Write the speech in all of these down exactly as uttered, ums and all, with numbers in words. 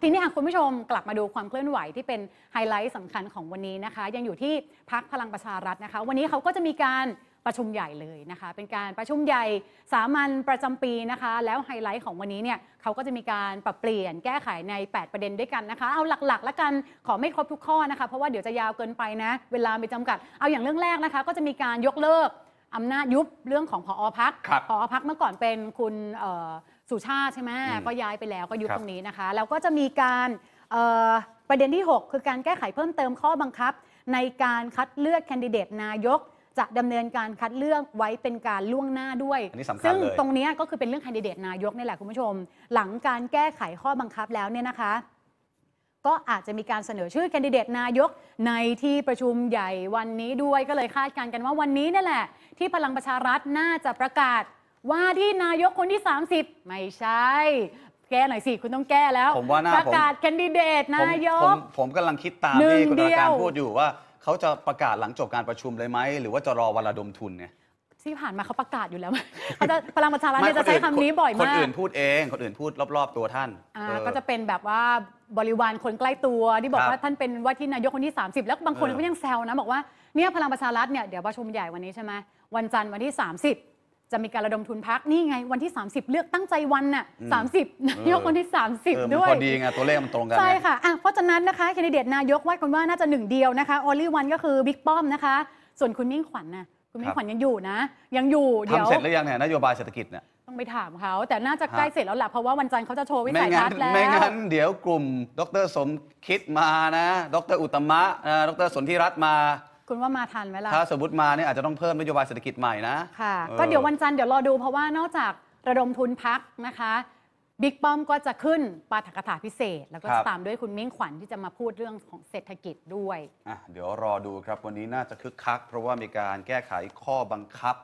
ทีนี้คุณผู้ชมกลับมาดูความเคลื่อนไหวที่เป็นไฮไลท์สำคัญของวันนี้นะคะยังอยู่ที่พรรคพลังประชารัฐนะคะวันนี้เขาก็จะมีการประชุมใหญ่เลยนะคะเป็นการประชุมใหญ่สามัญประจำปีนะคะแล้วไฮไลท์ของวันนี้เนี่ยเขาก็จะมีการปรับเปลี่ยนแก้ไขในแปดประเด็นด้วยกันนะคะเอาหลักๆแล้วกันขอไม่ครบทุกข้อนะคะเพราะว่าเดี๋ยวจะยาวเกินไปนะเวลามีจำกัดเอาอย่างเรื่องแรกนะคะก็จะมีการยกเลิกอำนาจยุบเรื่องของผอ.พรรค ผอ.พรรคเมื่อก่อนเป็นคุณสุชาติใช่ไหมก็ย้ายไปแล้วก็ยุบตรงนี้นะคะแล้วก็จะมีการประเด็นที่หกคือการแก้ไขเพิ่มเติมข้อบังคับในการคัดเลือกแคนดิเดตนายกจะดำเนินการคัดเลือกไว้เป็นการล่วงหน้าด้วยซึ่งตรงนี้ก็คือเป็นเรื่องแคนดิเดตนายกนี่แหละคุณผู้ชมหลังการแก้ไขข้อบังคับแล้วเนี่ยนะคะก็อาจจะมีการเสนอชื่อแคนดิเดตนายกในที่ประชุมใหญ่วันนี้ด้วยก็เลยคาดการณ์กันว่าวันนี้นี่แหละที่พลังประชารัฐน่าจะประกาศว่าที่นายกคนที่สามสิบไม่ใช่แก้หน่อยสิคุณต้องแก้แล้วประกาศแคนดิเดตนายกผมผมกำลังคิดตามที่คุณประการพูดอยู่ว่าเขาจะประกาศหลังจบการประชุมเลยไหมหรือว่าจะรอวันระดมทุนเนี่ยที่ผ่านมาเขาประกาศอยู่แล้วเขาจะพลังประชารัฐจะใช้คำนี้บ่อยมากคนอื่นพูดเองคนอื่นพูดรอบๆตัวท่านก็จะเป็นแบบว่าบริวารคนใกล้ตัวที่บอกว่าท่านเป็นว่าที่นายกคนที่สามสิบแล้วบางคนก็ยังแซวนะบอกว่าเนี่ยพลังประชารัฐเนี่ยเดี๋ยวประชุมใหญ่วันนี้ใช่ไหมวันจันทร์วันที่สามสิบจะมีการระดมทุนพรรคนี่ไงวันที่สามสิบเลือกตั้งใจวันน่ะสามสิบนายกคนที่สามสิบด้วยพอดีไงตัวเลขมันตรงกันใช่ค่ะเพราะฉะนั้นนะคะแคนดิเดตนายกว่ากันว่าน่าจะหนึ่งเดียวนะคะ only one ก็คือบิ๊กป้อมนะคะส่วนคุณมิ่งขวัญน่ะคุณมิ่งขวัญยังอยู่นะยังอยู่เดี๋ยวทำเสร็จหรือยังเนี่ยนโยบายเศรษฐกิจเนี่ยต้องไปถามเขาแต่น่าจะใกล้เสร็จแล้วแหละเพราะว่าวันจันทร์เขาจะโชว์วิสัยทัศน์แล้วไม่งั้นเดี๋ยวกลุ่มดร.สมคิดมานะดร.อุตตมะดร.สนธิรัตน์มาคุณว่ามาทันไหมล่ะถ้าสมมติมาเนี่ยอาจจะต้องเพิ่มนโยบายเศรษฐกิจใหม่นะค่ะก็เดี๋ยววันจันทร์เดี๋ยวรอดูเพราะว่านอกจากระดมทุนพรรคนะคะบิ๊กป้อมก็จะขึ้นปาฐกถาพิเศษแล้วก็ตามด้วยคุณมิ่งขวัญที่จะมาพูดเรื่องของเศรษฐกิจด้วยอ่ะเดี๋ยวรอดูครับวันนี้น่าจะคึกคักเพราะว่ามีการแก้ไขข้อบังคับ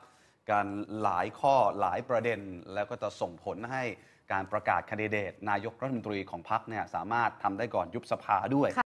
การหลายข้อหลายประเด็นแล้วก็จะส่งผลให้การประกาศแคนดิเดตนายกรัฐมนตรีของพรรคเนี่ยสามารถทำได้ก่อนยุบสภาด้วย